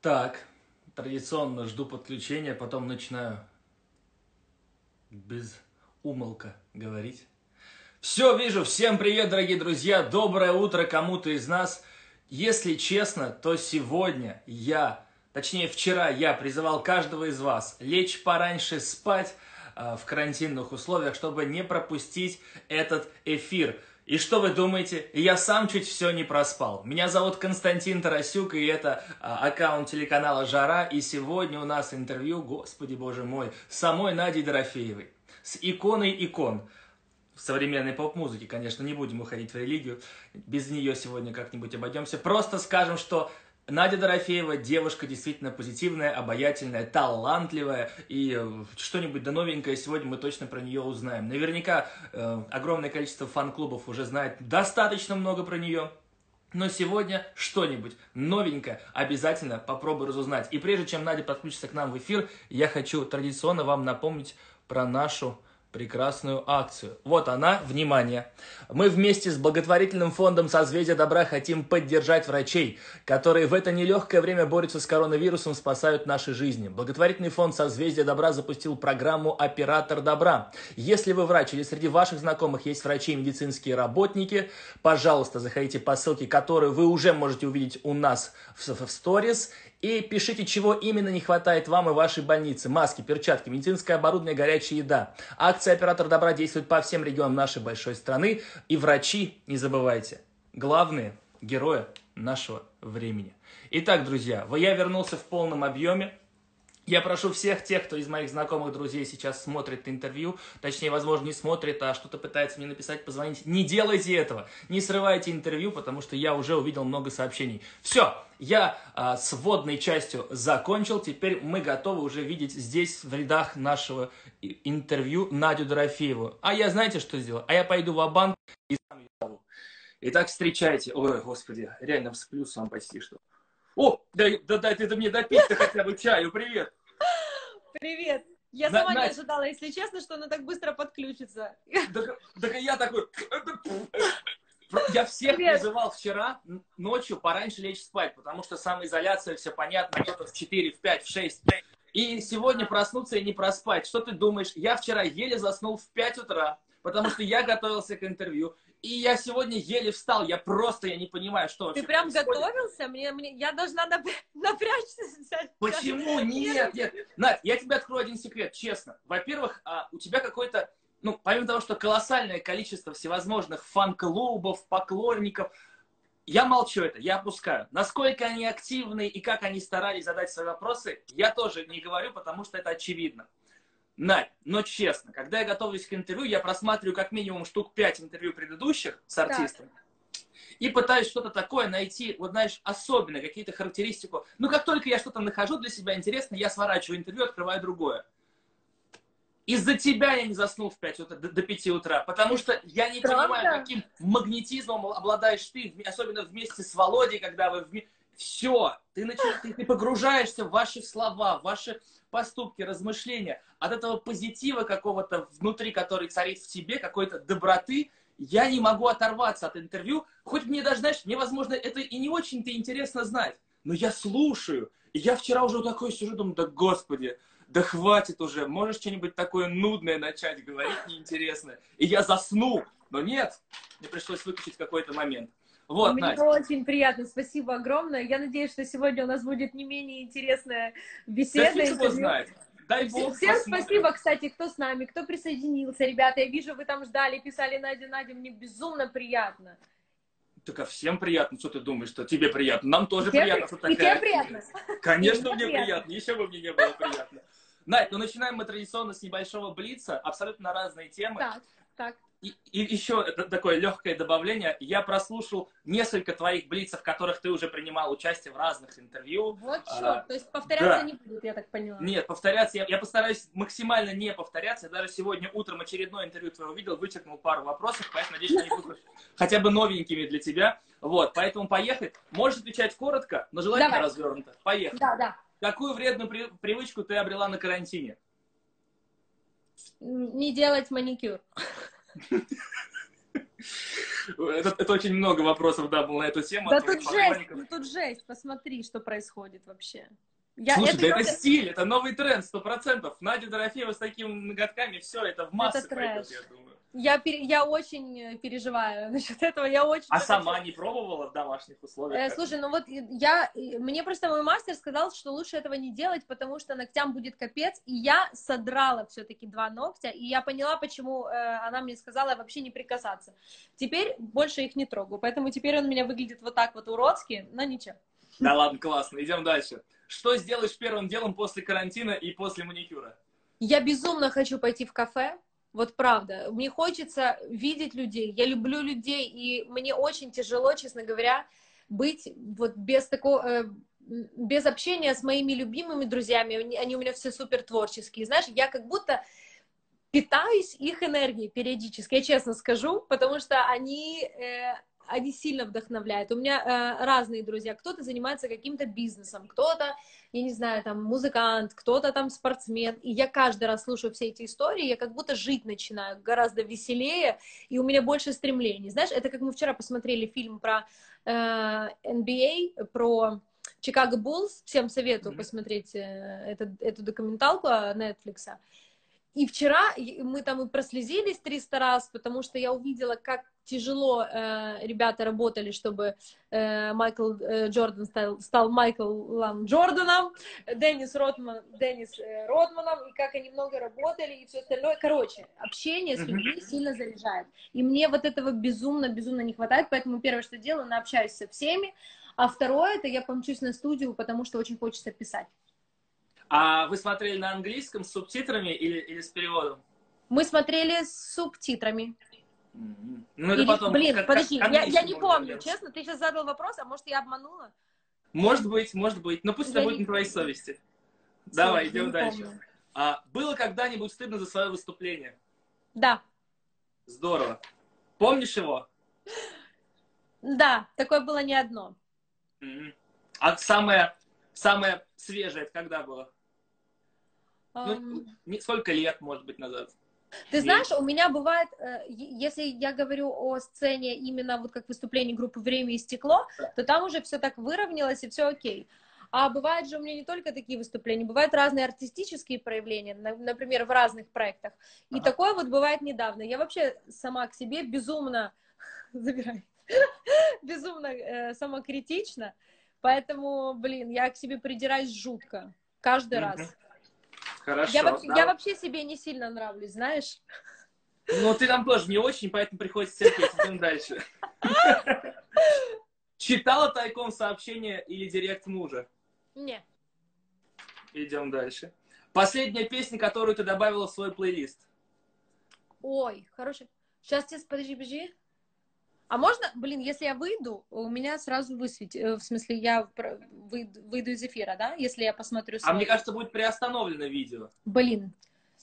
Так, традиционно жду подключения, потом начинаю без умолка говорить. Все вижу, всем привет, дорогие друзья, доброе утро кому-то из нас. Если честно, то сегодня вчера я призывал каждого из вас лечь пораньше спать в карантинных условиях, чтобы не пропустить этот эфир. И что вы думаете? Я сам чуть все не проспал. Меня зовут Константин Тарасюк, и это аккаунт телеканала «Жара». И сегодня у нас интервью, господи боже мой, с самой Надей Дорофеевой. С иконой икон. В современной поп-музыке, конечно, не будем уходить в религию. Без нее сегодня как-нибудь обойдемся. Просто скажем, что Надя Дорофеева девушка действительно позитивная, обаятельная, талантливая, и что-нибудь да новенькое сегодня мы точно про нее узнаем. Наверняка огромное количество фан-клубов уже знает достаточно много про нее, но сегодня что-нибудь новенькое обязательно попробую разузнать. И прежде чем Надя подключится к нам в эфир, я хочу традиционно вам напомнить про нашу прекрасную акцию. Вот она, внимание! Мы вместе с благотворительным фондом «Созвездие добра» хотим поддержать врачей, которые в это нелегкое время борются с коронавирусом, спасают наши жизни. Благотворительный фонд «Созвездие добра» запустил программу «Оператор добра». Если вы врач или среди ваших знакомых есть врачи и медицинские работники, пожалуйста, заходите по ссылке, которую вы уже можете увидеть у нас в сторис, и пишите, чего именно не хватает вам и вашей больнице. Маски, перчатки, медицинское оборудование, горячая еда. Акция «Оператор добра» действует по всем регионам нашей большой страны. И врачи, не забывайте, главные герои нашего времени. Итак, друзья, я вернулся в полном объеме. Я прошу всех тех, кто из моих знакомых друзей сейчас смотрит интервью, точнее, возможно, не смотрит, а что-то пытается мне написать, позвонить. Не делайте этого, не срывайте интервью, потому что я уже увидел много сообщений. Все, я с вводной частью закончил, теперь мы готовы уже видеть здесь в рядах нашего интервью Надю Дорофееву. А я знаете, что сделаю? А я пойду ва-банк и сам ее зову. Итак, встречайте. Ой, господи, реально всплю сам почти что. О, да, ты мне допить-то хотя бы чаю, привет. Привет. Я сама не ожидала, если честно, что она так быстро подключится. Так я такой... Я всех призывал вчера ночью пораньше лечь спать, потому что самоизоляция, все понятно, где-то в 4, в 5, в 6. И сегодня проснуться и не проспать. Что ты думаешь? Я вчера еле заснул в 5 утра, потому что я готовился к интервью. И я сегодня еле встал, я не понимаю, что вообще. Ты прям готовился? Я должна напрячься. Почему? Нет. Надь, я тебе открою один секрет, честно. Во-первых, у тебя какой-то, помимо того, что колоссальное количество всевозможных фан-клубов, поклонников, я молчу это, я опускаю. Насколько они активны и как они старались задать свои вопросы, я тоже не говорю, потому что это очевидно. Надь, но честно, когда я готовлюсь к интервью, я просматриваю как минимум штук 5 интервью предыдущих с артистами и пытаюсь что-то такое найти, особенно какие-то характеристику. Как только я что-то нахожу для себя интересное, я сворачиваю интервью, открываю другое. Из-за тебя я не заснул в 5 утра, до 5 утра, потому что я не понимаю, каким магнетизмом обладаешь ты, особенно вместе с Володей, когда вы вместе... Все, ты погружаешься в ваши слова, в ваши поступки, размышления. От этого позитива какого-то внутри, который царит в тебе, какой-то доброты, я не могу оторваться от интервью. Хоть мне даже, мне, возможно, это и не очень-то интересно знать, но я слушаю. И я вчера уже такой сижу, думаю, да господи, да хватит уже, можешь что-нибудь такое нудное начать говорить, неинтересное. И я заснул, но нет, мне пришлось выключить какой-то момент. Вот, мне очень приятно, спасибо огромное. Я надеюсь, что сегодня у нас будет не менее интересная беседа. Да фиг его знает. Дай Бог. Всем спасибо, кстати, кто с нами, кто присоединился. Ребята, я вижу, вы там ждали, писали Надя, мне безумно приятно. Так а всем приятно, что ты думаешь, что тебе приятно? Нам тоже приятно, что такая. И тебе приятно. Конечно, мне приятно, еще бы мне не было приятно. Надь, начинаем мы традиционно с небольшого блица, абсолютно разные темы. Так. И еще такое легкое добавление. Я прослушал несколько твоих блицев, в которых ты уже принимал участие в разных интервью. Вот черт, то есть повторяться не будет, я так поняла. Нет, повторяться, я постараюсь максимально не повторяться. Я даже сегодня утром очередное интервью твое увидел, вычеркнул пару вопросов, поэтому, надеюсь, они будут хотя бы новенькими для тебя. Вот, поэтому поехали. Можешь отвечать коротко, но желательно развернуто. Поехали. Да. Какую вредную привычку ты обрела на карантине? Не делать маникюр. Это очень много вопросов, да, было на эту тему. Да тут жесть, посмотри, что происходит вообще. Слушай, да это стиль, это новый тренд, 100%. Надя Дорофеева с такими ноготками, все, это в массы пойдет, я думаю. Я очень переживаю насчет этого, я очень... А сама не пробовала в домашних условиях? Слушай, ну вот мне просто мой мастер сказал, что лучше этого не делать, потому что ногтям будет капец, и я содрала все-таки 2 ногтя, и я поняла, почему она мне сказала вообще не прикасаться. Теперь больше их не трогаю, поэтому теперь он у меня выглядит вот так вот уродски, но ничего. Да ладно, классно, идем дальше. Что сделаешь первым делом после карантина и после маникюра? Я безумно хочу пойти в кафе, вот правда. Мне хочется видеть людей, я люблю людей, и мне очень тяжело, честно говоря, быть вот без общения с моими любимыми друзьями. Они у меня все супер творческие, знаешь, я как будто... питаюсь их энергией периодически, я честно скажу, потому что они сильно вдохновляют. У меня разные друзья. Кто-то занимается каким-то бизнесом, кто-то, я не знаю, там, музыкант, кто-то там спортсмен. И я каждый раз слушаю все эти истории, я как будто жить начинаю гораздо веселее, и у меня больше стремлений. Знаешь, это как мы вчера посмотрели фильм про NBA, про Чикаго Буллс. Всем советую посмотреть эту документалку Netflix. И вчера мы там и прослезились 300 раз, потому что я увидела, как тяжело ребята работали, чтобы Майкл Джордан стал Майклом Джорданом, Деннис Родманом, и как они много работали, и все остальное. Короче, общение с людьми сильно заряжает. И мне вот этого безумно-безумно не хватает, поэтому первое, что делаю, я общаюсь со всеми, а второе, это я помчусь на студию, потому что очень хочется писать. А вы смотрели на английском с субтитрами или с переводом? Мы смотрели с субтитрами. Ну, это или, потом, блин, подожди, я не помню, честно, ты сейчас задал вопрос, а может, я обманула? Может быть, но пусть это будет на твоей совести. Давай, идем дальше. Было когда-нибудь стыдно за свое выступление? Да. Здорово. Помнишь его? Да, такое было не одно. А самое свежее, это когда было? Ну, сколько лет, может быть, назад? Ты знаешь, у меня бывает, если я говорю о сцене именно вот как выступление группы «Время и Стекло», то там уже все так выровнялось и все окей. А бывает же у меня не только такие выступления, бывают разные артистические проявления, например, в разных проектах. И такое вот бывает недавно. Я вообще сама к себе безумно самокритична. Поэтому, блин, я к себе придираюсь жутко. Каждый раз. Хорошо. Я вообще себе не сильно нравлюсь, знаешь? Ну, ты там тоже не очень, поэтому приходится терпеть. Идем дальше. Читала тайком сообщение или директ мужа? Нет. Идем дальше. Последняя песня, которую ты добавила в свой плейлист? Ой, хорошая. Сейчас, подожди. А можно, блин, если я выйду, у меня сразу высветит, в смысле, я выйду из эфира, да, если я посмотрю... А мне кажется, будет приостановлено видео. Блин.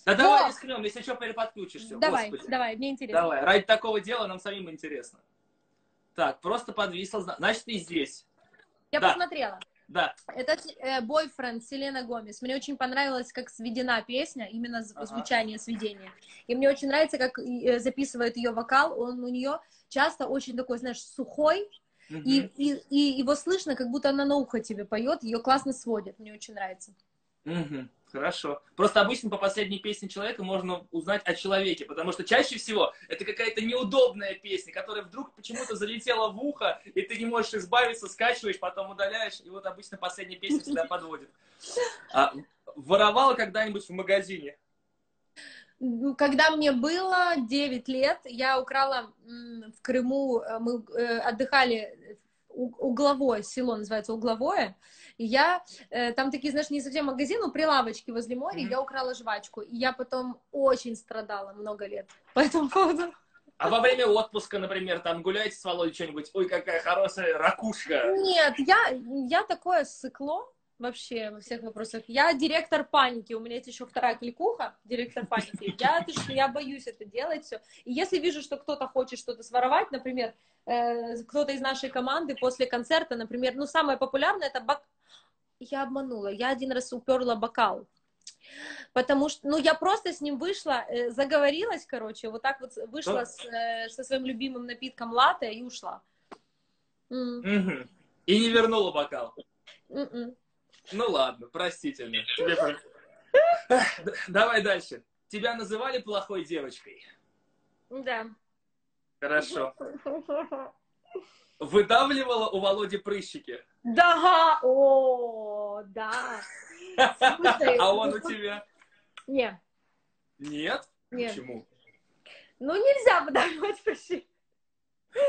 Да давай рискнем, если что, переподключишься. Давай, Господи. Давай, мне интересно. Давай, ради такого дела нам самим интересно. Так, просто подвисло, значит, ты здесь. Я посмотрела. Да. Это Boyfriend, Селена Гомес. Мне очень понравилось, как сведена песня, именно звучание сведения. И мне очень нравится, как записывает ее вокал. Он у нее часто очень такой, знаешь, сухой. И его слышно, как будто она на ухо тебе поет. Ее классно сводит. Мне очень нравится. Хорошо. Просто обычно по последней песне человека можно узнать о человеке, потому что чаще всего это какая-то неудобная песня, которая вдруг почему-то залетела в ухо, и ты не можешь избавиться, скачиваешь, потом удаляешь, и вот обычно последняя песня всегда подводит. Воровала когда-нибудь в магазине? Когда мне было 9 лет, я украла в Крыму, мы отдыхали... Угловое село, называется Угловое, и я, там такие, знаешь, не совсем магазин, но прилавочки возле моря, я украла жвачку, и я потом очень страдала много лет по этому поводу. А во время отпуска, например, там гуляете с Володей что-нибудь, ой, какая хорошая ракушка. Нет, я такое сыкло вообще во всех вопросах, я директор паники, у меня есть еще 2-я кликуха, директор паники, я боюсь это делать все, и если вижу, что кто-то хочет что-то своровать, например, кто-то из нашей команды после концерта, например, ну, самое популярное, это я обманула, я один раз уперла бокал Потому что, ну, я просто с ним вышла, заговорилась, короче, вот так вот вышла со своим любимым напитком латте и ушла. Угу. И не вернула бокал? Ну ладно, простительно. Давай дальше. Тебя называли плохой девочкой? Да. Хорошо. Выдавливала у Володи прыщики? Да, о, да. Слушай, а он у тебя? Нет. Нет? Нет. Почему? Ну, нельзя выдавливать прыщи.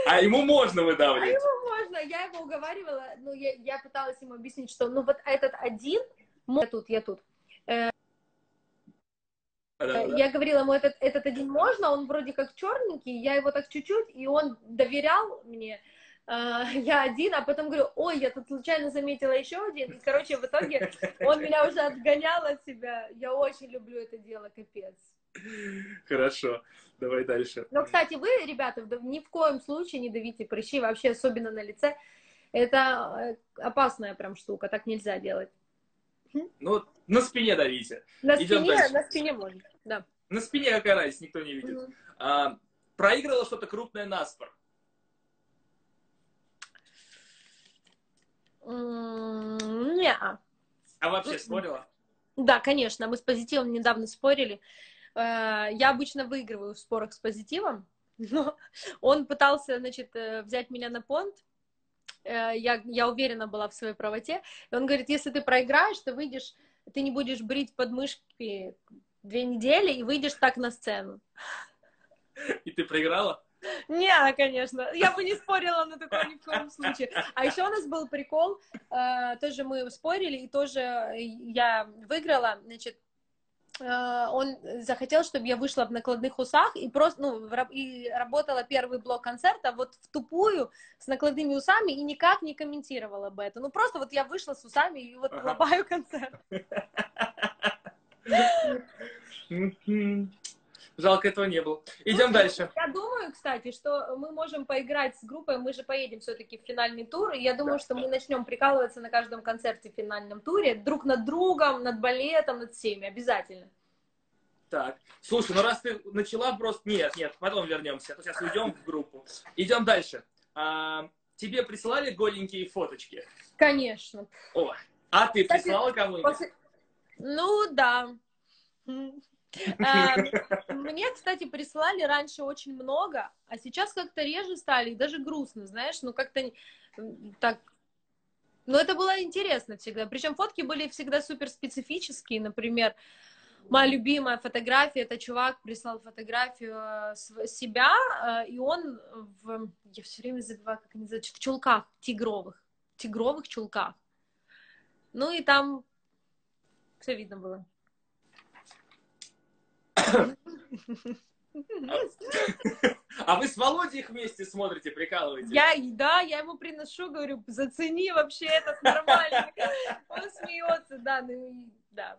А ему можно выдавливать? А ему можно. Я его уговаривала, ну, я пыталась ему объяснить, что, ну, вот этот один... Я тут. Я говорила ему, этот один можно, он вроде как черненький, я его так чуть-чуть, и он доверял мне, я один, а потом говорю, ой, я тут случайно заметила еще один, и, короче, в итоге он меня уже отгонял от себя, я очень люблю это дело, капец. Хорошо, давай дальше. Но, кстати, вы, ребята, ни в коем случае не давите прыщи, вообще, особенно на лице, это опасная прям штука, так нельзя делать. Ну, на спине давите. На спине можно, да. На спине какая разница, никто не видит. Угу. А, проиграла что-то крупное на спор? Не-а. А вообще спорила? Да, конечно, мы с Позитивом недавно спорили. Я обычно выигрываю в спорах с Позитивом, но он пытался, значит, взять меня на понт. Я уверена была в своей правоте. И он говорит, если ты проиграешь, ты не будешь брить подмышки 2 недели и выйдешь так на сцену. И ты проиграла? Не, конечно. Я бы не спорила на такое ни в коем случае. А еще у нас был прикол. Тоже мы спорили, и тоже я выиграла. Значит, он захотел, чтобы я вышла в накладных усах и просто, ну, и работала первый блок концерта вот в тупую с накладными усами и никак не комментировала бы это. Ну, просто вот я вышла с усами и вот лопаю концерт. Жалко, этого не было. Идем дальше. Я думаю, кстати, что мы можем поиграть с группой, мы же поедем все-таки в финальный тур, и я думаю, что мы начнем прикалываться на каждом концерте в финальном туре, друг над другом, над балетом, над всеми, обязательно. Так, слушай, ну раз ты начала просто... Нет, потом вернемся, а то сейчас уйдем в группу. Идем дальше. Тебе присылали голенькие фоточки? Конечно. О, а ты прислала кому-нибудь? Ну, да. Мне, кстати, присылали раньше очень много, а сейчас как-то реже стали, и даже грустно, знаешь, ну как-то так, но это было интересно всегда, причем фотки были всегда супер специфические, например, моя любимая фотография, это чувак прислал фотографию себя, и он я все время забываю, как они называются, в чулках, тигровых чулках, ну и там все видно было. А вы с Володей их вместе смотрите, прикалываетесь? Да, я ему приношу, говорю, зацени вообще этот нормальный. Он смеется, да, ну, да.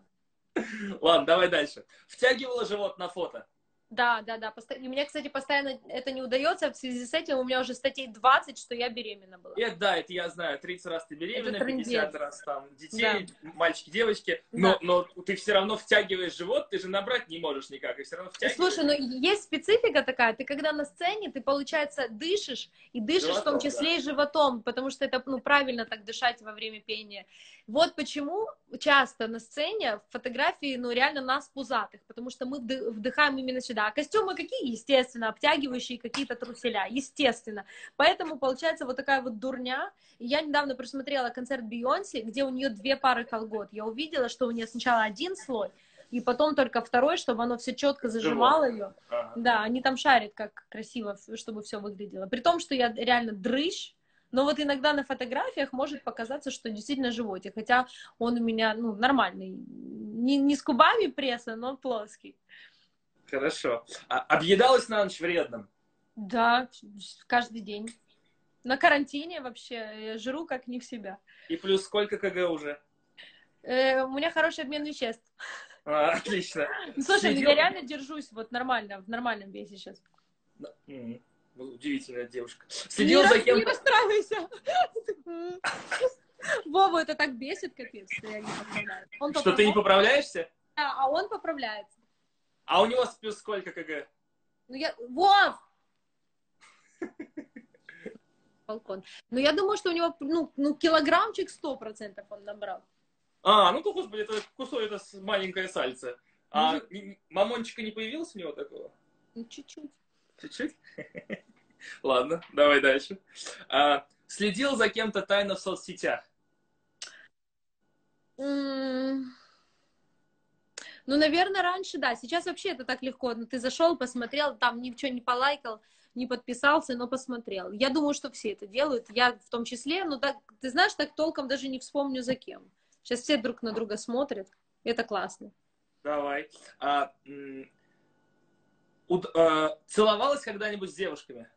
Ладно, давай дальше. Втягивала живот на фото? Да. У меня, кстати, постоянно это не удается, в связи с этим у меня уже статей 20, что я беременна была. Это я знаю, 30 раз ты беременна, 50 раз там детей, да. Мальчики, девочки, да. но ты все равно втягиваешь живот, ты же набрать не можешь никак, и все равно втягиваешь. Слушай, но есть специфика такая, ты когда на сцене, ты, получается, дышишь, и дышишь животом, в том числе и животом, потому что это, ну, правильно так дышать во время пения. Вот почему часто на сцене в фотографии, ну, реально нас пузатых, потому что мы вдыхаем именно сюда. А костюмы какие? Естественно, обтягивающие, какие-то труселя. Естественно. Поэтому получается вот такая вот дурня. Я недавно просмотрела концерт Бейонсе, где у нее 2 пары колгот. Я увидела, что у нее сначала 1 слой, и потом только 2, чтобы оно все четко зажимало ее. Ага. Да, они там шарят как красиво, чтобы все выглядело. При том, что я реально дрыщ, но вот иногда на фотографиях может показаться, что действительно животик. Хотя он у меня, ну, нормальный. Не с кубами пресса, но плоский. Хорошо. А объедалась на ночь вредным? Да, каждый день. На карантине вообще я жру как не в себя. И плюс сколько КГ уже? У меня хороший обмен веществ. Отлично. Слушай, я реально держусь вот нормально, в нормальном весе сейчас. Удивительная девушка. Следил за кем-то? Не расстраивайся. Вову это так бесит, капец, что я не поправляюсь. Что ты не поправляешься? а он поправляется. А у него плюс сколько КГ? Ну я... Вов! Балкон. Ну я думаю, что у него, ну килограммчик 100% он набрал. А, ну то хоть бы, это кусок, это маленькое сальце. А мамончика не появилось у него такого? Ну чуть-чуть. Чуть-чуть? Ладно, давай дальше. Следил за кем-то тайно в соцсетях? Ну, наверное, раньше, да. Сейчас вообще это так легко. Ну, ты зашел, посмотрел, там ничего не полайкал, не подписался, но посмотрел. Я думаю, что все это делают. Я в том числе. Ну, так, ты знаешь, так толком даже не вспомню за кем. Сейчас все друг на друга смотрят. Это классно. Давай. Целовалась когда-нибудь с девушками?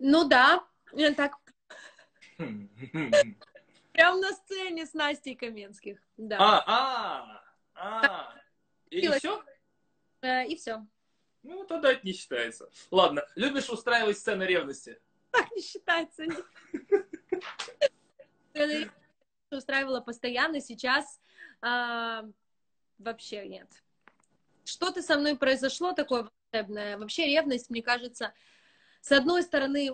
Ну да, так. Прям на сцене с Настей Каменских. Да. И все? И все. Ну, тогда это не считается. Ладно. Любишь устраивать сцены ревности? Так не считается. Устраивала постоянно, сейчас вообще нет. Что-то со мной произошло такое волшебное. Вообще ревность, мне кажется, с одной стороны,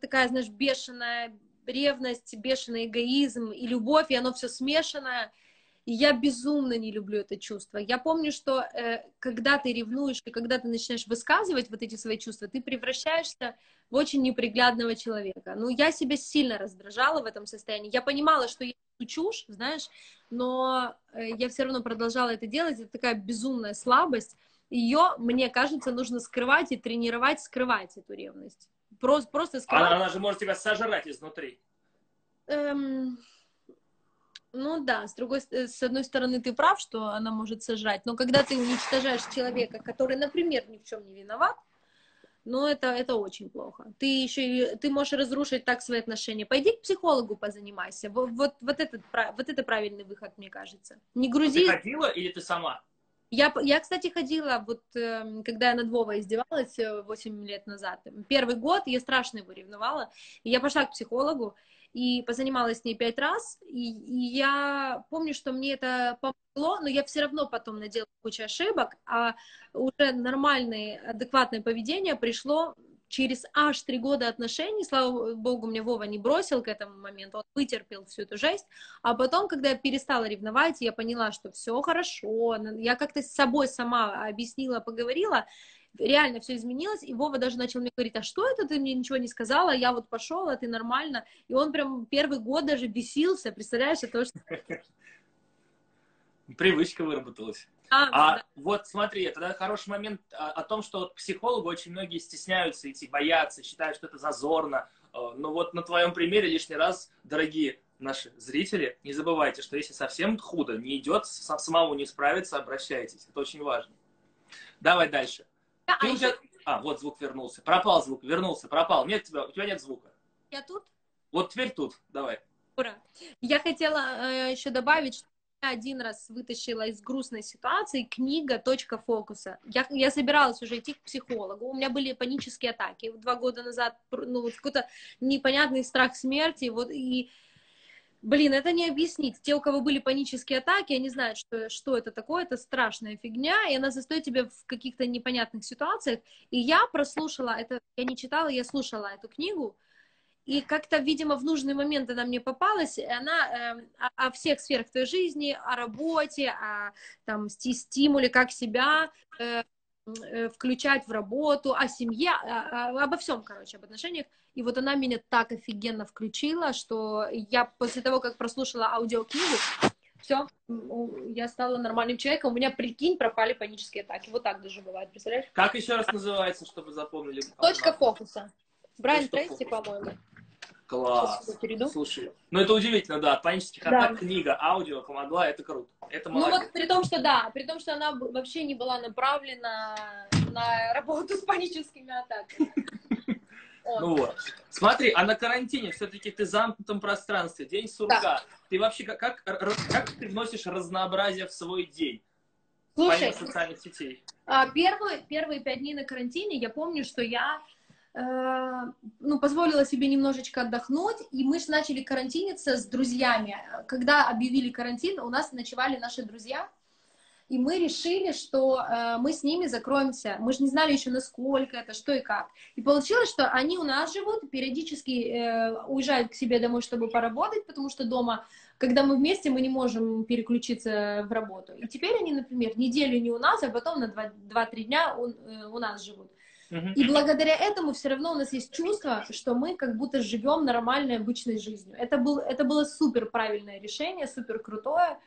такая, знаешь, бешеная ревность, бешеный эгоизм и любовь, и оно все смешанное. И я безумно не люблю это чувство. Я помню, что когда ты ревнуешь и когда ты начинаешь высказывать вот эти свои чувства, ты превращаешься в очень неприглядного человека. Ну, я себя сильно раздражала в этом состоянии. Я понимала, что я чушь, знаешь, но я все равно продолжала это делать. Это такая безумная слабость. Ее, мне кажется, нужно скрывать и тренировать, скрывать эту ревность. Просто скрывать. Она же может тебя сожрать изнутри. Ну да, с одной стороны, ты прав, что она может сожрать, но когда ты уничтожаешь человека, который, например, ни в чем не виноват, ну это очень плохо. Ты можешь разрушить так свои отношения. Пойди к психологу позанимайся. Вот это правильный выход, мне кажется. Не грузи. Ты ходила или ты сама? Я, кстати, ходила, вот когда я над Вовой издевалась 8 лет назад. Первый год я страшно его ревновала. И я пошла к психологу и позанималась с ней 5 раз, и я помню, что мне это помогло, но я все равно потом наделала кучу ошибок, а уже нормальное, адекватное поведение пришло через аж 3 года отношений, слава богу, меня Вова не бросил к этому моменту, он вытерпел всю эту жесть, а потом, когда я перестала ревновать, я поняла, что все хорошо, я как-то с собой сама объяснила, поговорила, реально все изменилось, и Вова даже начал мне говорить, а что это, ты мне ничего не сказала, я вот пошел, а ты нормально, и он прям первый год даже бесился, представляешь, это что... Привычка выработалась. Да. Вот смотри, это хороший момент о том, что к психологу очень многие стесняются идти, боятся, считают, что это зазорно, но вот на твоем примере лишний раз, дорогие наши зрители, не забывайте, что если совсем худо, не идет, самому не справиться, обращайтесь, это очень важно. Давай дальше. Вот звук вернулся. Пропал звук, вернулся, пропал. Нет тебя, у тебя нет звука. Я тут? Вот теперь тут, давай. Ура. Я хотела еще добавить, что я один раз вытащила из грустной ситуации книга «Точка фокуса». Я собиралась уже идти к психологу. У меня были панические атаки 2 года назад. Ну, какой-то непонятный страх смерти. Блин, это не объяснить. Те, у кого были панические атаки, они знают, что это такое, это страшная фигня, и она застоит тебя в каких-то непонятных ситуациях. И я прослушала это, я не читала, я слушала эту книгу, и как-то, видимо, в нужный момент она мне попалась, и она о всех сферах твоей жизни, о работе, о там, стимуле, как себя включать в работу, о семье, обо всем, короче, об отношениях. И вот она меня так офигенно включила, что я после того, как прослушала аудиокнигу, все, я стала нормальным человеком. У меня, прикинь, пропали панические атаки. Вот так даже бывает, представляешь? Как еще раз называется, чтобы запомнили? «Точка фокуса». Брайан Трейси, по-моему. Класс. Слушай, ну это удивительно, да, от панических атак книга, аудио помогла, это круто. Это молодец. Ну вот при том, что да, при том, что она вообще не была направлена на работу с паническими атаками. Ну вот. Смотри, а на карантине все-таки ты в замкнутом пространстве, день сурка. Да. Ты вообще как ты вносишь разнообразие в свой день? Слушай, социальных сетей? Первые 5 дней на карантине я помню, что я позволила себе немножечко отдохнуть, и мы же начали карантиниться с друзьями. Когда объявили карантин, у нас ночевали наши друзья, И мы решили, что мы с ними закроемся. Мы же не знали еще, насколько это, что и как. И получилось, что они у нас живут, периодически уезжают к себе домой, чтобы поработать, потому что дома, когда мы вместе, мы не можем переключиться в работу. И теперь они, например, неделю не у нас, а потом на 2-3 дня у нас живут. И благодаря этому все равно у нас есть чувство, что мы как будто живем нормальной обычной жизнью. Это было супер правильное решение, супер крутое.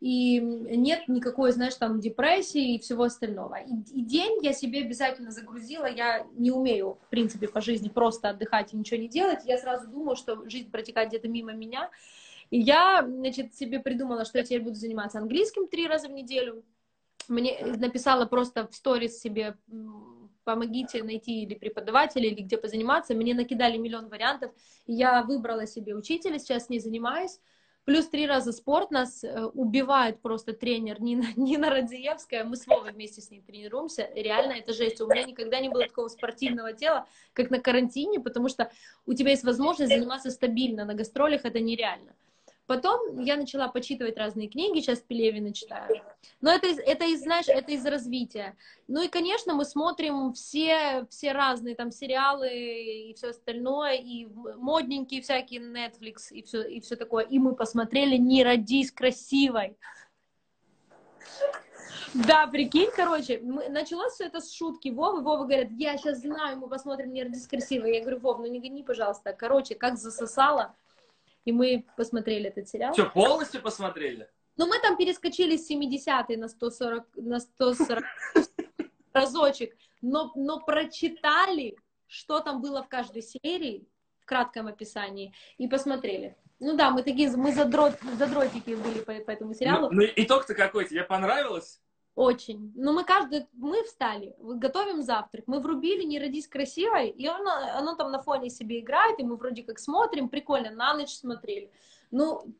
И нет никакой, знаешь, там депрессии и всего остального. И день я себе обязательно загрузила. Я не умею, в принципе, по жизни просто отдыхать и ничего не делать. Я сразу думала, что жизнь протекает где-то мимо меня. И я, значит, себе придумала, что я теперь буду заниматься английским 3 раза в неделю. Мне написала просто в сторис себе: помогите найти или преподавателя, или где позаниматься. Мне накидали миллион вариантов. Я выбрала себе учителя, сейчас с ней занимаюсь. Плюс 3 раза спорт. Нас убивает просто тренер Нина Радзиевская. Мы с Вовой вместе с ней тренируемся. Реально, это жесть. У меня никогда не было такого спортивного тела, как на карантине, потому что у тебя есть возможность заниматься стабильно. На гастролях это нереально. Потом я начала почитывать разные книги, сейчас Пелевина читаю. Но это из развития. Ну и, конечно, мы смотрим все разные там сериалы и все остальное, и модненькие всякие, Netflix и все такое. И мы посмотрели «Не родись красивой». Да, прикинь, короче, началось все это с шутки Вовы. Вова говорит: я сейчас знаю, мы посмотрим «Не родись красивой». Я говорю: Вов, ну не гони, пожалуйста. Короче, как засосало. И мы посмотрели этот сериал. Все, полностью посмотрели? Ну, мы там перескочили с 70-й на 140 разочек, но прочитали, что там было в каждой серии, в кратком описании, и посмотрели. Ну да, мы такие, мы задротики были по этому сериалу. Ну, итог-то какой? Тебе понравилось? Очень. Но мы встали, готовим завтрак, мы врубили «Не родись красивой», и оно там на фоне себе играет, и мы вроде как смотрим, прикольно, на ночь смотрели. Ну,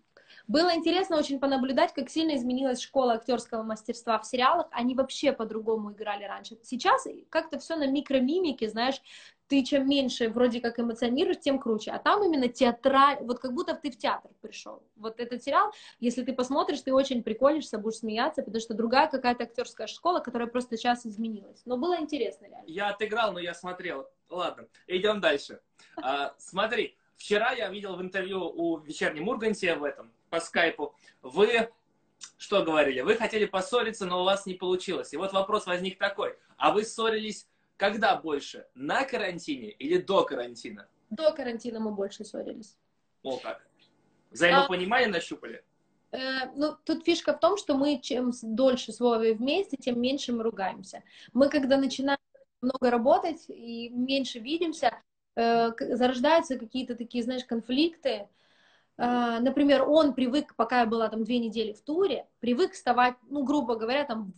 было интересно очень понаблюдать, как сильно изменилась школа актерского мастерства в сериалах, они вообще по-другому играли раньше. Сейчас как-то все на микромимике, знаешь, ты чем меньше вроде как эмоционируешь, тем круче, а там именно вот как будто ты в театр пришел. Вот этот сериал, если ты посмотришь, ты очень приколишься, будешь смеяться, потому что другая какая-то актерская школа, которая просто сейчас изменилась. Но было интересно реально. Я отыграл, но я смотрел. Ладно, идем дальше. Смотри, вчера я видел в интервью у «Вечернем Урганте» в этом, по скайпу, вы что говорили? Вы хотели поссориться, но у вас не получилось. И вот вопрос возник такой: а вы ссорились когда больше? На карантине или до карантина? До карантина мы больше ссорились. О, как. Взаимопонимание нащупали? Ну, тут фишка в том, что мы чем дольше с Вовой вместе, тем меньше мы ругаемся. Мы, когда начинаем много работать и меньше видимся, зарождаются какие-то такие, знаешь, конфликты. Например, он привык, пока я была там 2 недели в туре, привык вставать, ну, грубо говоря, там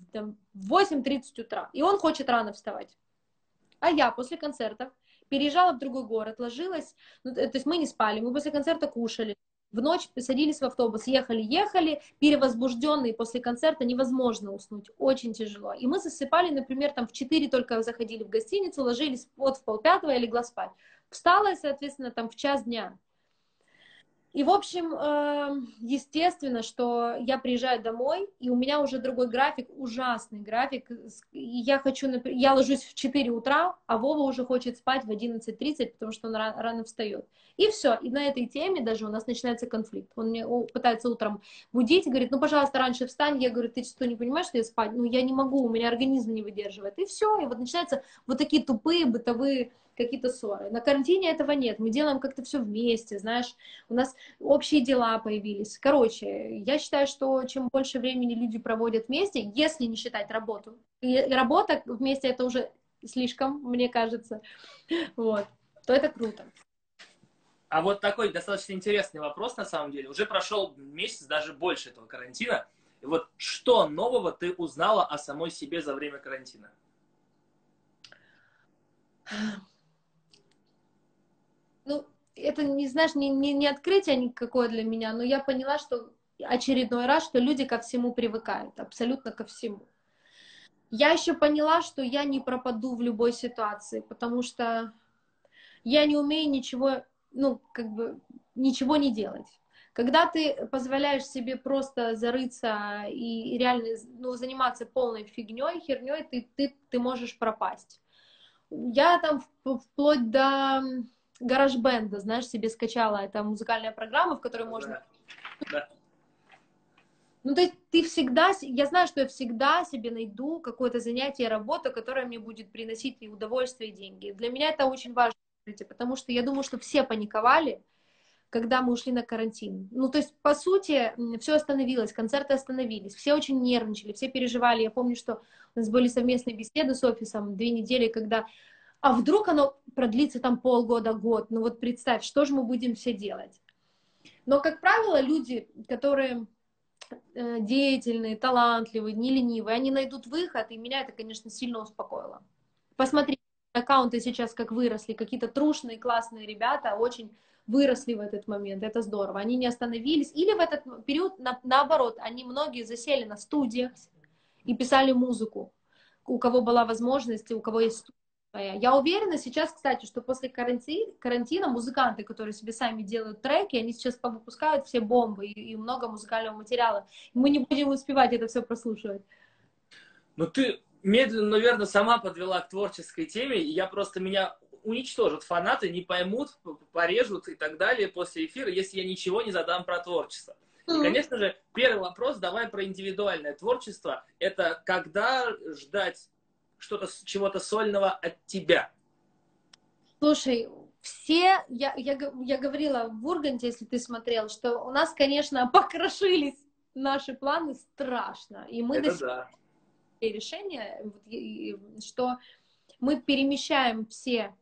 в 8:30 утра. И он хочет рано вставать. А я после концертов переезжала в другой город, ложилась, ну, то есть мы не спали, мы после концерта кушали, в ночь садились в автобус, ехали, перевозбужденные после концерта, невозможно уснуть, очень тяжело. И мы засыпали, например, там в 4 только заходили в гостиницу, ложились вот в 4:30, я легла спать. Встала, соответственно, там в 1 дня. И, в общем, естественно, что я приезжаю домой, и у меня уже другой график, ужасный график. Я ложусь в 4 утра, а Вова уже хочет спать в 11:30, потому что он рано встает. И все. И на этой теме даже у нас начинается конфликт. Он мне пытается утром будить, говорит: ну, пожалуйста, раньше встань. Я говорю: ты что, не понимаешь, что я спать? Ну, я не могу, у меня организм не выдерживает. И все. И вот начинаются вот такие тупые бытовые какие-то ссоры. На карантине этого нет. Мы делаем как-то все вместе, знаешь. У нас общие дела появились. Короче, я считаю, что чем больше времени люди проводят вместе, если не считать работу. И работа вместе — это уже слишком, мне кажется. Вот. То это круто. А вот такой достаточно интересный вопрос, на самом деле. Уже прошел месяц, даже больше этого карантина. И вот что нового ты узнала о самой себе за время карантина? Ну, это, не знаешь, не открытие никакое для меня, но я поняла, что очередной раз, что люди ко всему привыкают, абсолютно ко всему. Я еще поняла, что я не пропаду в любой ситуации, потому что я не умею ничего, ну, как бы, ничего не делать. Когда ты позволяешь себе просто зарыться и реально, ну, заниматься полной фигней, херней, ты можешь пропасть. Я там вплоть до Гараж Бэнда, знаешь, себе скачала. Это музыкальная программа, в которой можно... Да. Ну, то есть ты всегда... Я знаю, что я всегда себе найду какое-то занятие, работу, которое мне будет приносить и удовольствие, и деньги. Для меня это очень важно, потому что я думаю, что все паниковали, когда мы ушли на карантин. Ну, то есть, по сути, все остановилось, концерты остановились, все очень нервничали, все переживали. Я помню, что у нас были совместные беседы с офисом 2 недели, когда... А вдруг оно продлится там полгода, год? Ну, вот представь, что же мы будем все делать? Но, как правило, люди, которые деятельные, талантливые, не ленивые, они найдут выход, и меня это, конечно, сильно успокоило. Посмотрите, аккаунты сейчас как выросли, какие-то трушные, классные ребята, очень... выросли в этот момент, это здорово, они не остановились, или в этот период, наоборот, они многие засели на студиях и писали музыку, у кого была возможность, у кого есть студия. Я уверена сейчас, кстати, что после карантина музыканты, которые себе сами делают треки, они сейчас повыпускают все бомбы и много музыкального материала, мы не будем успевать это все прослушивать. Но ты медленно, наверное, сама подвела к творческой теме, и я просто меня... уничтожат фанаты, не поймут, порежут и так далее после эфира, если я ничего не задам про творчество. И, конечно же, первый вопрос, давай про индивидуальное творчество. Это когда ждать что-то, чего-то сольного от тебя? Слушай, все, я говорила в Урганте, если ты смотрел, что у нас, конечно, покрошились наши планы страшно. И мы нашли решение, что мы перемещаем все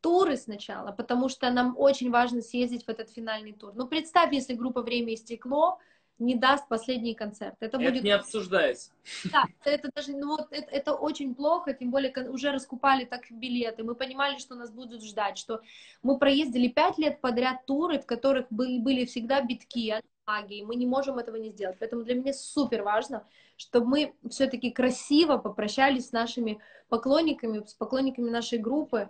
туры сначала, потому что нам очень важно съездить в этот финальный тур. Ну, представь, если группа «Время и Стекло» не даст последний концерт. Это будет... не обсуждается. Да, это даже, ну, вот, это очень плохо, тем более уже раскупали так билеты. Мы понимали, что нас будут ждать, что мы проездили 5 лет подряд туры, в которых были всегда битки, аншлаги, мы не можем этого не сделать. Поэтому для меня супер важно, чтобы мы все-таки красиво попрощались с нашими поклонниками, нашей группы.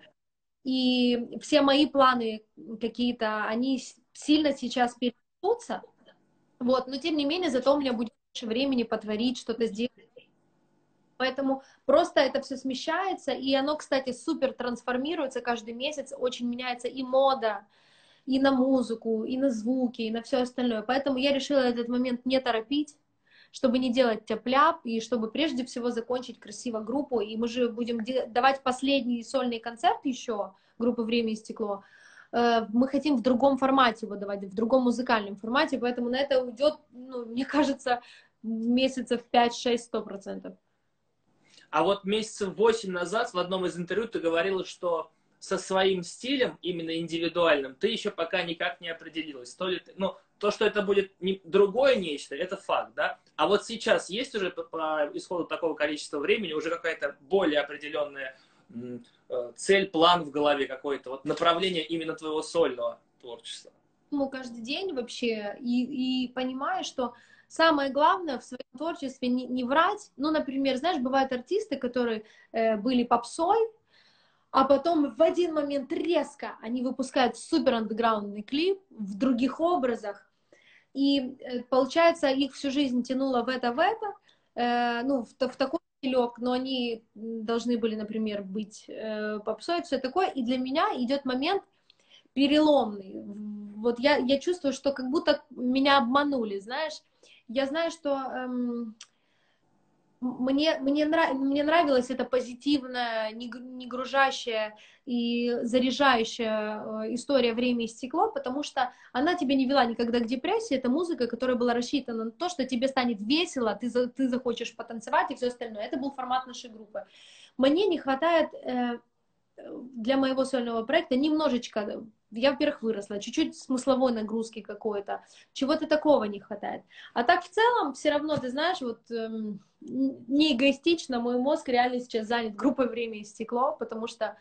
И все мои планы какие-то, они сильно сейчас перенесутся, вот, но тем не менее, зато у меня будет больше времени потворить, что-то сделать. Поэтому просто это все смещается, и оно, кстати, супер трансформируется каждый месяц, очень меняется и мода, и на музыку, и на звуки, и на все остальное. Поэтому я решила этот момент не торопить, чтобы не делать тяп-ляп, и чтобы прежде всего закончить красиво группу. И мы же будем давать последний сольный концерт еще, группы «Время и стекло». Мы хотим в другом формате его давать, в другом музыкальном формате, поэтому на это уйдет, ну, мне кажется, месяцев 5-6 100%. А вот месяцев 8 назад в одном из интервью ты говорила, что со своим стилем, именно индивидуальным, ты еще пока никак не определилась. То ли ты, ну, то, что это будет другое нечто, это факт, да? А вот сейчас есть уже по исходу такого количества времени уже какая-то более определенная цель, план в голове какой-то, вот направление именно твоего сольного творчества? Ну, каждый день вообще, и понимаю, что самое главное в своем творчестве не врать. Ну, например, знаешь, бывают артисты, которые были попсой, а потом в один момент резко они выпускают супер андеграундный клип в других образах. И получается, их всю жизнь тянуло в такой стилек, но они должны были, например, быть попсой, все такое. И для меня идет момент переломный. Вот я чувствую, что как будто меня обманули, знаешь. Я знаю, что мне нравилась эта позитивная, не гружащая и заряжающая история «Время и стекло», потому что она тебя не вела никогда к депрессии. Это музыка, которая была рассчитана на то, что тебе станет весело, ты захочешь потанцевать и все остальное. Это был формат нашей группы. Мне не хватает для моего сольного проекта немножечко... Я, во-первых, выросла, чуть-чуть смысловой нагрузки какой-то, чего-то такого не хватает. А так в целом, все равно, ты знаешь, вот не эгоистично, мой мозг реально сейчас занят группой «Время и стекло», потому что,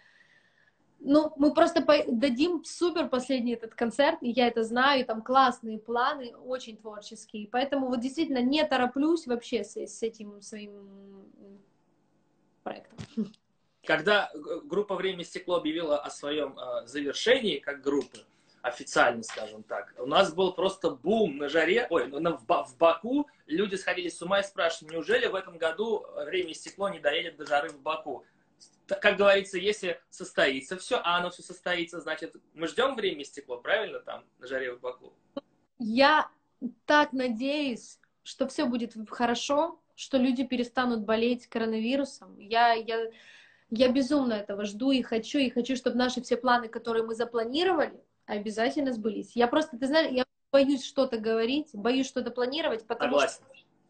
ну, мы просто дадим супер последний этот концерт, и я это знаю, и там классные планы, очень творческие. Поэтому вот действительно не тороплюсь вообще с этим своим проектом. Когда группа «Время и стекло» объявила о своем завершении как группы, официально, скажем так. У нас был просто бум на Жаре, в Баку. Люди сходили с ума и спрашивали, неужели в этом году «Время и стекло» не доедет до Жары в Баку? Как говорится, если состоится все, а оно все состоится, значит, мы ждем «Время и стекло», правильно, там, на Жаре в Баку? Я так надеюсь, что все будет хорошо, что люди перестанут болеть коронавирусом. Я безумно этого жду и хочу, чтобы наши все планы, которые мы запланировали, обязательно сбылись. Я просто, ты знаешь, я боюсь что-то говорить, боюсь что-то планировать, потому что...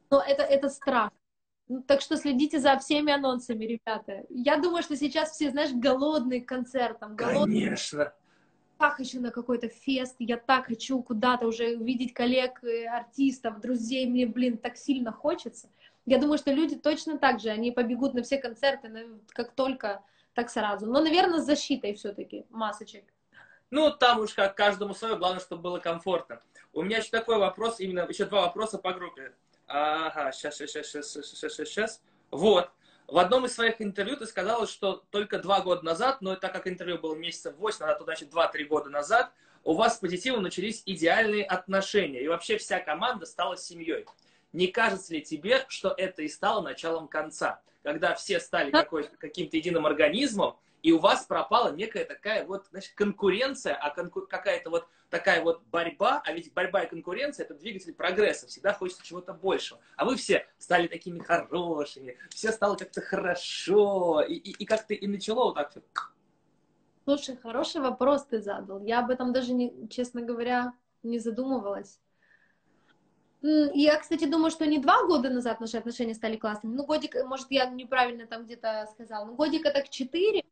Но это страх. Так что следите за всеми анонсами, ребята. Я думаю, что сейчас все, знаешь, голодные к концертам. Голодные. Конечно. Я так хочу на какой-то фест, я так хочу куда-то уже увидеть коллег, артистов, друзей. Мне, блин, так сильно хочется. Я думаю, что люди точно так же, они побегут на все концерты, как только, так сразу. Но, наверное, с защитой все-таки масочек. Ну, там уж как каждому свое, главное, чтобы было комфортно. У меня еще такой вопрос, именно еще два вопроса по группе. Ага, сейчас. Вот. В одном из своих интервью ты сказала, что только 2 года назад, но так как интервью было месяцев 8, а то, значит, 2-3 года назад, у вас с Позитивом начались идеальные отношения, и вообще вся команда стала семьей. Не кажется ли тебе, что это и стало началом конца, когда все стали каким-то единым организмом, и у вас пропала некая такая вот, значит, конкуренция, какая-то вот такая вот борьба, а ведь борьба и конкуренция – это двигатель прогресса, всегда хочется чего-то большего. А вы все стали такими хорошими, все стало как-то хорошо, и как-то и начало вот так. Слушай, хороший вопрос ты задал. Я об этом даже, честно говоря, не задумывалась. Я, кстати, думаю, что не 2 года назад наши отношения стали классными. Ну, годик, может, я неправильно там где-то сказала, но годика так 4.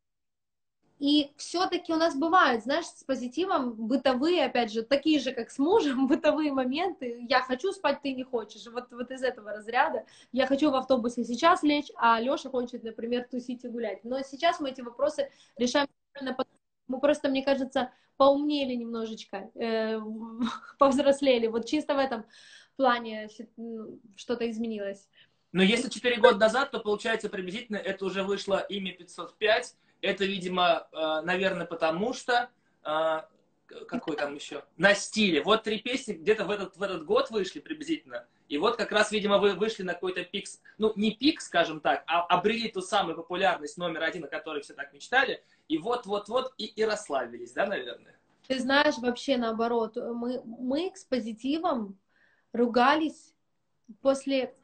И все-таки у нас бывают, знаешь, с Позитивом бытовые, опять же, такие же, как с мужем, бытовые моменты. Я хочу спать, ты не хочешь. Вот из этого разряда. Я хочу в автобусе сейчас лечь, а Леша хочет, например, тусить и гулять. Но сейчас мы эти вопросы решаем. Мы просто, мне кажется, поумнели немножечко, повзрослели. Вот чисто в этом плане что-то изменилось. Но если 4 года назад, то, получается, приблизительно это уже вышло имя 505. Это, видимо, наверное, потому что... Какой там еще? «На стиле». Вот 3 песни где-то в этот год вышли приблизительно. И вот как раз, видимо, вы вышли на какой-то пик, ну, не пик, скажем так, а обрели ту самую популярность №1, о которой все так мечтали. И вот-вот-вот и расслабились, да, наверное? Ты знаешь, вообще наоборот. Мы с Позитивом ругались после...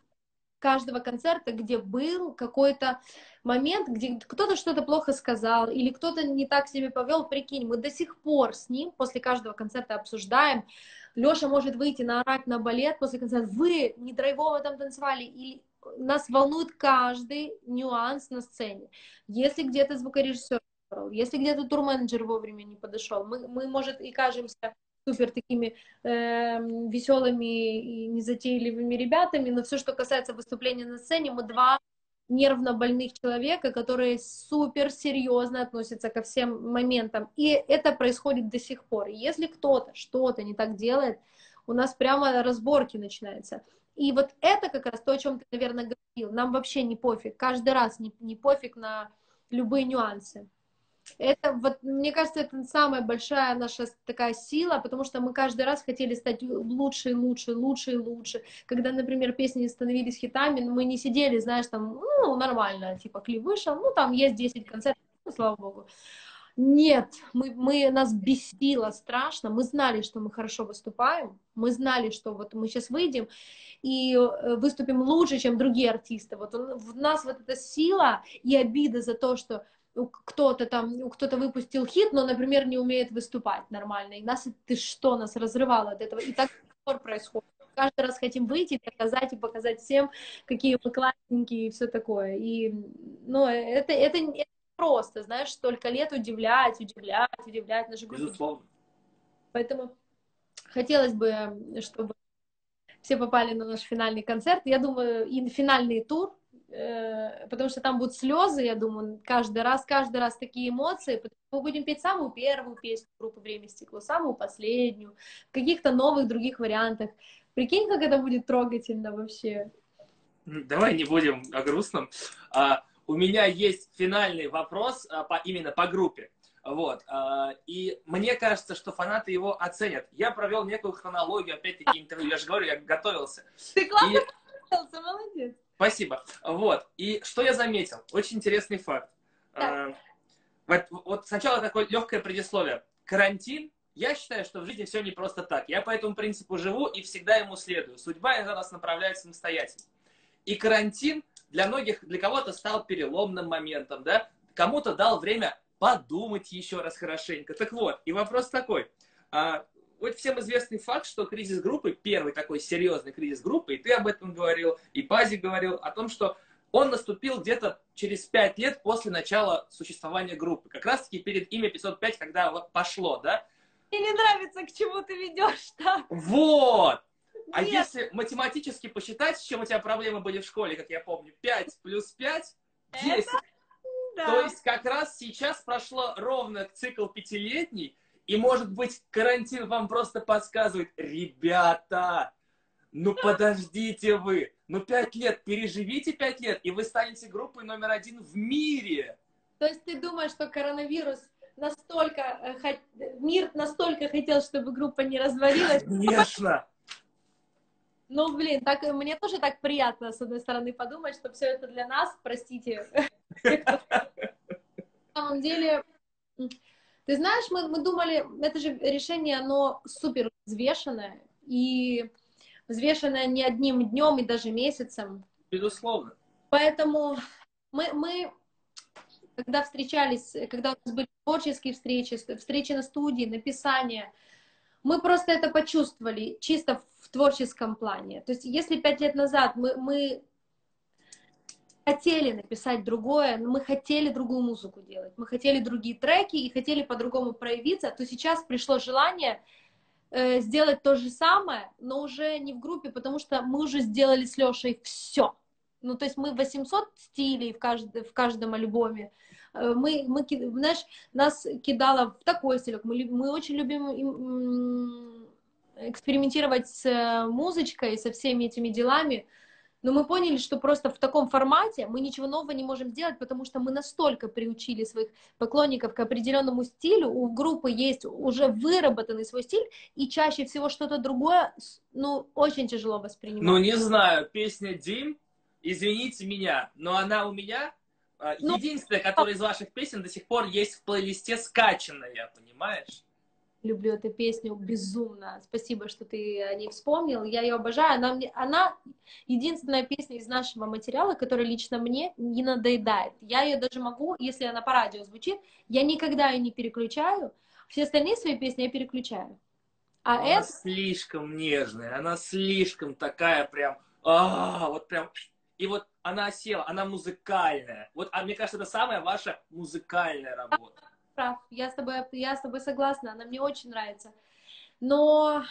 каждого концерта, где был какой-то момент, где кто-то что-то плохо сказал, или кто-то не так себе повел, прикинь, мы до сих пор с ним после каждого концерта обсуждаем. Леша может выйти наорать на балет после концерта, вы не драйвово там танцевали, или нас волнует каждый нюанс на сцене. Если где-то звукорежиссер, если где-то турменеджер вовремя не подошел, мы может, и кажемся супер такими веселыми и незатейливыми ребятами, но все, что касается выступления на сцене, мы 2 нервно больных человека, которые супер серьезно относятся ко всем моментам, и это происходит до сих пор. Если кто-то что-то не так делает, у нас прямо разборки начинаются. И вот это как раз то, о чем ты, наверное, говорил. Нам вообще не пофиг, каждый раз не пофиг на любые нюансы. Это, вот, мне кажется, это самая большая наша такая сила, потому что мы каждый раз хотели стать лучше и лучше, лучше и лучше. Когда, например, песни становились хитами, мы не сидели, знаешь, там, ну, нормально, типа, клип вышел, ну, там есть 10 концертов, ну, слава богу. Нет, нас бесило страшно, мы знали, что мы хорошо выступаем, мы знали, что вот мы сейчас выйдем и выступим лучше, чем другие артисты. Вот в нас вот эта сила и обида за то, что... кто-то выпустил хит, но, например, не умеет выступать нормально. И нас разрывало от этого. И так происходит. Каждый раз хотим выйти, доказать и показать всем, какие мы классненькие и все такое. И, ну, это не просто, знаешь, столько лет удивлять нашу группу. Безусловно. Поэтому хотелось бы, чтобы все попали на наш финальный концерт. Я думаю, и на финальный тур, потому что там будут слезы, я думаю, каждый раз такие эмоции. Мы будем петь самую первую песню группы «Время и стекло», самую последнюю, в каких-то новых, других вариантах. Прикинь, как это будет трогательно вообще. Давай не будем о грустном. У меня есть финальный вопрос именно по группе. Вот. И мне кажется, что фанаты его оценят. Я провел некую хронологию, опять-таки, интервью. Я же говорю, я готовился. Ты классно готовился, молодец. Спасибо. Вот. И что я заметил? Очень интересный факт. Вот сначала такое легкое предисловие. Карантин. Я считаю, что в жизни все не просто так. Я по этому принципу живу и всегда ему следую. Судьба иногда нас направляет самостоятельно. И карантин для многих, для кого-то стал переломным моментом, да? Кому-то дал время подумать еще раз хорошенько. Так вот, и вопрос такой. Вот всем известный факт, что кризис группы, первый такой серьезный кризис группы, и ты об этом говорил, и Пазик говорил о том, что он наступил где-то через 5 лет после начала существования группы. Как раз-таки перед «Имя 505», когда вот пошло, да? Мне не нравится, к чему ты ведешь так. Вот! Нет. А если математически посчитать, с чем у тебя проблемы были в школе, как я помню, 5 плюс 5, 10. Да. То есть как раз сейчас прошло ровно цикл пятилетний, и, может быть, карантин вам просто подсказывает: ребята, ну подождите вы, ну 5 лет, переживите 5 лет, и вы станете группой номер 1 в мире. То есть ты думаешь, что коронавирус настолько, мир настолько хотел, чтобы группа не развалилась? Конечно! Ну, блин, так, мне тоже так приятно, с одной стороны, подумать, что все это для нас, простите. На самом деле, ты знаешь, мы думали, это же решение, оно супер взвешенное, и взвешенное не одним днем и даже месяцем. Безусловно. Поэтому мы когда встречались, когда у нас были творческие встречи, встречи на студии, написание, мы просто это почувствовали чисто в творческом плане. То есть если 5 лет назад мы хотели написать другое, мы хотели другую музыку делать, мы хотели другие треки и хотели по-другому проявиться, то сейчас пришло желание сделать то же самое, но уже не в группе, потому что мы уже сделали с Лешей все. Ну, то есть мы 800 стилей в каждом альбоме. Мы, знаешь, нас кидало в такой стиль. Мы очень любим экспериментировать с музычкой, со всеми этими делами. Но мы поняли, что просто в таком формате мы ничего нового не можем сделать, потому что мы настолько приучили своих поклонников к определенному стилю. У группы есть уже выработанный свой стиль, и чаще всего что-то другое, ну, очень тяжело воспринимать. Ну, не знаю, песня «Дим», извините меня, но она у меня единственная, которая из ваших песен до сих пор есть в плейлисте скачанная, понимаешь? Люблю эту песню безумно. Спасибо, что ты о ней вспомнил. Я ее обожаю. Она единственная песня из нашего материала, которая лично мне не надоедает. Я ее даже могу, если она по радио звучит, я никогда ее не переключаю. Все остальные свои песни я переключаю. Она слишком нежная, она слишком такая прям... вот прям... И вот она села, она музыкальная. Вот, мне кажется, это самая ваша музыкальная работа. Прав, я с тобой согласна, она мне очень нравится. Но...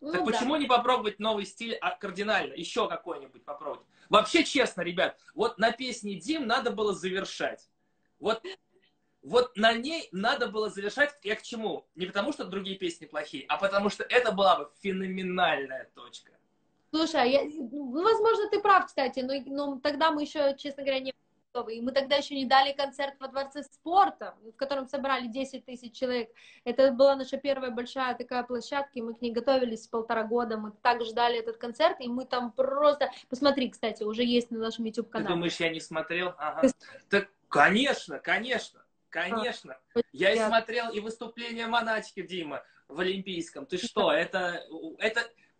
Ну, так да. Почему не попробовать новый стиль кардинально? Еще какой-нибудь попробовать. Вообще, честно, ребят, вот на песне «Дим» надо было завершать. Вот на ней надо было завершать. Я к чему? Не потому, что другие песни плохие, а потому, что это была бы феноменальная точка. Слушай, возможно, ты прав, кстати, но тогда мы еще, честно говоря, не готовы. И мы тогда еще не дали концерт во Дворце спорта, в котором собрали 10 тысяч человек. Это была наша первая большая такая площадка, и мы к ней готовились 1,5 года. Мы так ждали этот концерт, и мы там просто... Посмотри, кстати, уже есть на нашем YouTube-канале. Ты думаешь, я не смотрел? Ага. Так, конечно, конечно, конечно. Я и смотрел и выступление Монатики, Дима, в Олимпийском. Ты что, это...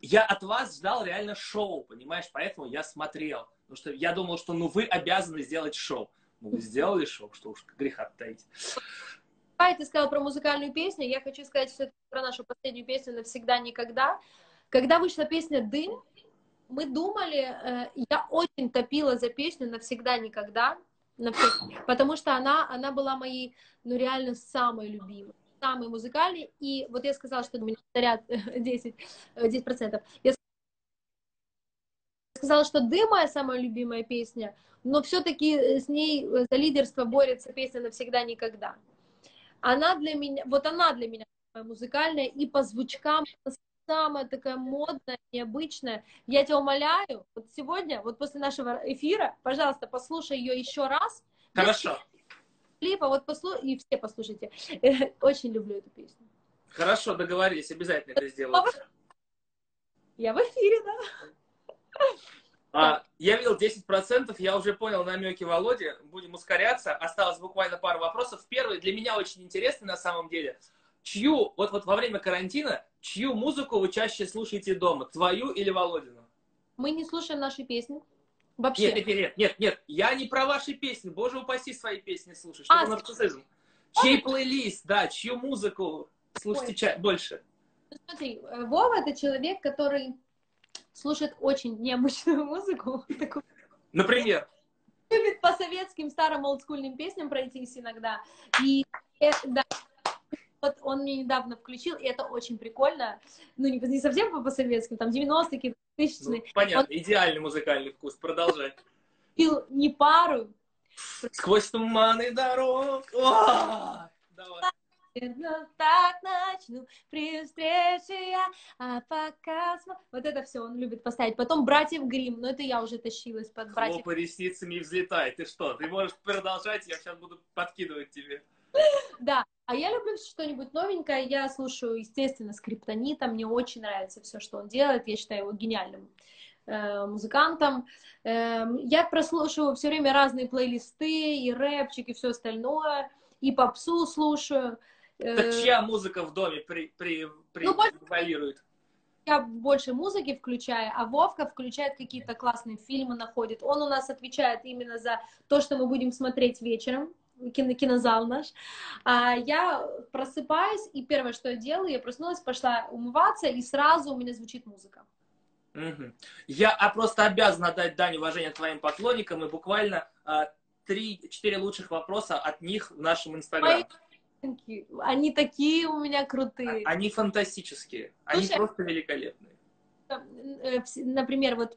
Я от вас ждал реально шоу, понимаешь? Поэтому я смотрел. Потому что я думал, что ну вы обязаны сделать шоу. Ну вы сделали шоу, что уж греха таить. А, ты сказал про музыкальную песню. Я хочу сказать все про нашу последнюю песню «Навсегда, никогда». Когда вышла песня «Дым», мы думали, я очень топила за песню «Навсегда, никогда». Потому что она была моей, ну реально самой любимой. Самые музыкальные, и вот я сказала, что меня повторят 10%. Я сказала, что «Дым» моя самая любимая песня, но все-таки с ней за лидерство борется песня «Навсегда, никогда». Она для меня, вот она для меня музыкальная, и по звучкам самая такая модная, необычная. Я тебя умоляю, вот сегодня, вот после нашего эфира, пожалуйста, послушай ее еще раз. Хорошо. клипа, вот и все послушайте. Очень люблю эту песню. Хорошо, договорились, обязательно это сделаем. Я в эфире, да? Я видел 10%, я уже понял намеки Володи, будем ускоряться. Осталось буквально пару вопросов. Первый, для меня очень интересный на самом деле. Чью, вот во время карантина, чью музыку вы чаще слушаете дома? Твою или Володину? Мы не слушаем наши песни. Вообще. Нет, я не про ваши песни. Боже упаси, свои песни слушать. Что за нарциссизм? Чей плейлист, да, чью музыку слушайте больше? Смотри, Вова — это человек, который слушает очень необычную музыку. Например? Любит по советским старым олдскульным песням пройтись иногда. И да, вот он мне недавно включил, и это очень прикольно. Ну, не совсем по советским, там 90-е, 2000-е. Ну, понятно, идеальный музыкальный вкус. Продолжай. Пил не пару. Сквозь туманы дорог. Давай. Так начну при встрече я, а пока... Вот это все он любит поставить. Потом «Братьев Гримм», но это я уже тащилась под «Братьев». Хлопай ресницами и взлетай. Ты что, ты можешь продолжать, я сейчас буду подкидывать тебе. Да, а я люблю что-нибудь новенькое. Я слушаю, естественно, Скриптонита. Мне очень нравится все, что он делает. Я считаю его гениальным музыкантом. Я прослушиваю все время разные плейлисты, и рэпчик, и все остальное. И попсу слушаю. Так чья музыка в доме превалирует? Я больше музыки включаю, а Вовка включает какие-то классные фильмы, находит. Он у нас отвечает именно за то, что мы будем смотреть вечером, кинозал наш. А я просыпаюсь, и первое, что я делаю, я проснулась, пошла умываться, и сразу у меня звучит музыка. Угу. Я просто обязана отдать дань уважения твоим поклонникам, и буквально 3-4 лучших вопроса от них в нашем инстаграме. Они такие у меня крутые. Они фантастические. Слушай, они просто великолепные. Например, вот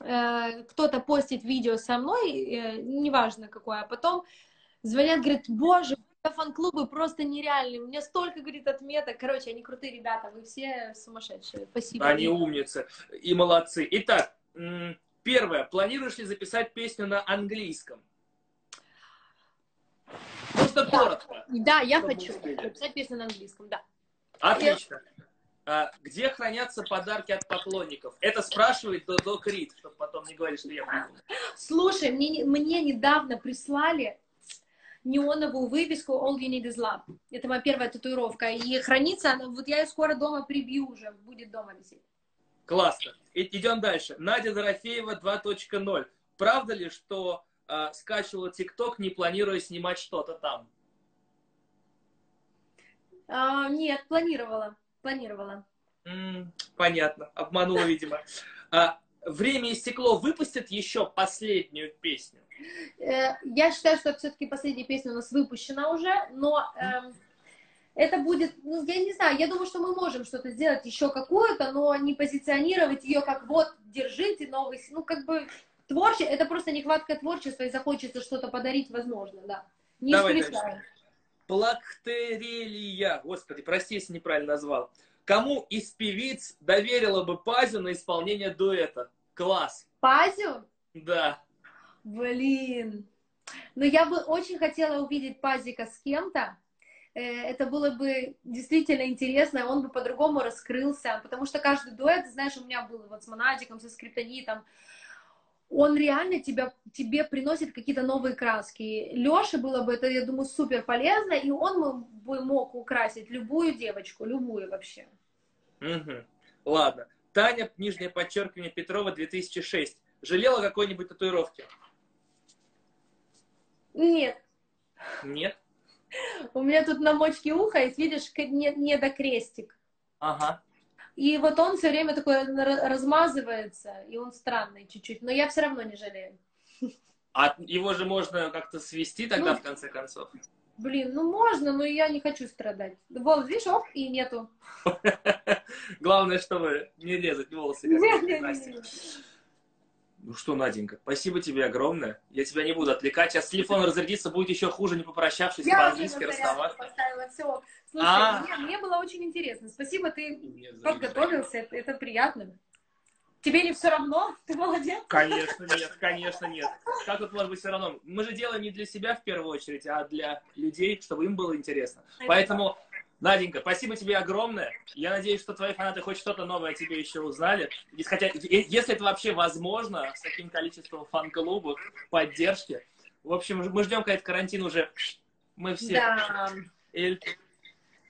кто-то постит видео со мной, неважно какое, а потом звонят, говорят: боже, фан-клубы просто нереальные. У меня столько, говорит, отметок. Короче, они крутые ребята, вы все сумасшедшие. Спасибо. Они умницы и молодцы. Итак, первое. Планируешь ли записать песню на английском? Просто коротко. Да, я хочу записать песню на английском, да. Отлично. Где хранятся подарки от поклонников? Это спрашивает Додо Крид, чтобы потом не говорить, что я придумал. Слушай, мне недавно прислали неоновую вывеску All You Need Is Love. Это моя первая татуировка. И хранится она, вот я ее скоро дома прибью уже, будет дома висеть. Классно. Идем дальше. Надя Дорофеева 2.0. Правда ли, что скачивала ТикТок, не планируя снимать что-то там? Нет, планировала. Понятно, обманула, видимо. «Время и стекло» выпустят еще последнюю песню? Я считаю, что все-таки последняя песня у нас выпущена уже, но это будет, ну, я не знаю, я думаю, что мы можем что-то сделать еще какое-то, но не позиционировать ее как вот, держите новость, ну, как бы творчество, это просто нехватка творчества, и захочется что-то подарить, возможно, да. Не исключаю. Плактерелия, господи, прости, если неправильно назвал. Кому из певиц доверила бы Пазю на исполнение дуэта? Класс. Пазю? Да. Блин. Но я бы очень хотела увидеть Пазика с кем-то. Это было бы действительно интересно, он бы по-другому раскрылся. Потому что каждый дуэт, знаешь, у меня был вот с Монатиком, со Скриптонитом. Он реально тебе приносит какие-то новые краски. Леше было бы это, я думаю, супер полезно, и он бы мог украсить любую девочку, любую вообще. Угу. Ладно. Таня, _ Петрова, 2006. Жалела какой-нибудь татуировки? Нет. Нет? У меня тут на мочке уха, и видишь, не до крестик. Ага. И вот он все время такой размазывается, и он странный чуть-чуть, но я все равно не жалею. А его же можно как-то свести тогда, ну, в конце концов? Блин, ну можно, но я не хочу страдать. Волос, видишь, оп, и нету. Главное, чтобы не резать волосы. Ну что, Наденька, спасибо тебе огромное. Я тебя не буду отвлекать. Сейчас телефон разрядится, будет еще хуже, не попрощавшись, по-английски расставаться. Все. Слушай, мне было очень интересно. Спасибо, ты подготовился. Это приятно. Тебе не все равно? Ты молодец? Конечно нет, конечно нет. Как тут может быть все равно? Мы же делаем не для себя в первую очередь, а для людей, чтобы им было интересно. Поэтому, Наденька, спасибо тебе огромное. Я надеюсь, что твои фанаты хоть что-то новое о тебе еще узнали. Хотя, если это вообще возможно, с таким количеством фан-клубов, поддержки. В общем, мы ждем, когда карантин уже. Мы все. Да.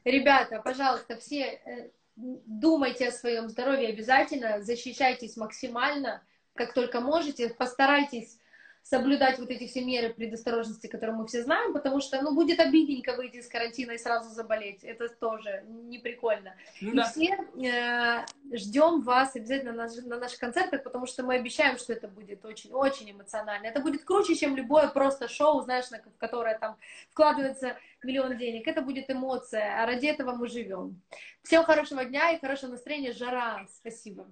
Ребята, пожалуйста, все... Думайте о своем здоровье обязательно, защищайтесь максимально, как только можете, постарайтесь соблюдать вот эти все меры предосторожности, которые мы все знаем, потому что, ну, будет обидненько выйти из карантина и сразу заболеть, это тоже не прикольно. Да. И все ждем вас обязательно на наших концертах, потому что мы обещаем, что это будет очень-очень эмоционально, это будет круче, чем любое просто шоу, знаешь, в которое там вкладывается миллион денег, это будет эмоция, а ради этого мы живем. Всем хорошего дня и хорошего настроения, Жара, спасибо.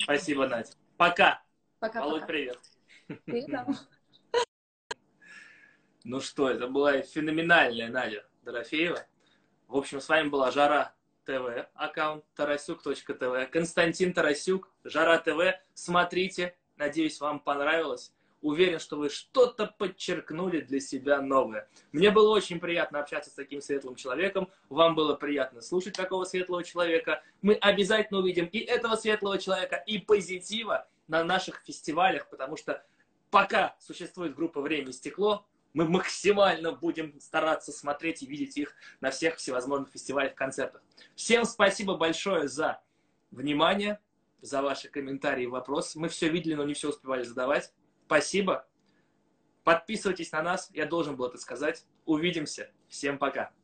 Спасибо, Надя. Пока. Пока-пока. Володь, привет. Ну что, это была феноменальная Надя Дорофеева. В общем, с вами была Жара ТВ, аккаунт Тарасюк.тв, Константин Тарасюк, Жара ТВ. Смотрите, надеюсь, вам понравилось. Уверен, что вы что-то подчеркнули для себя новое. Мне было очень приятно общаться с таким светлым человеком. Вам было приятно слушать такого светлого человека. Мы обязательно увидим и этого светлого человека, и позитива на наших фестивалях, потому что пока существует группа «Время и стекло», мы максимально будем стараться смотреть и видеть их на всех всевозможных фестивалях, концертах. Всем спасибо большое за внимание, за ваши комментарии и вопросы. Мы все видели, но не все успевали задавать. Спасибо. Подписывайтесь на нас. Я должен был это сказать. Увидимся. Всем пока.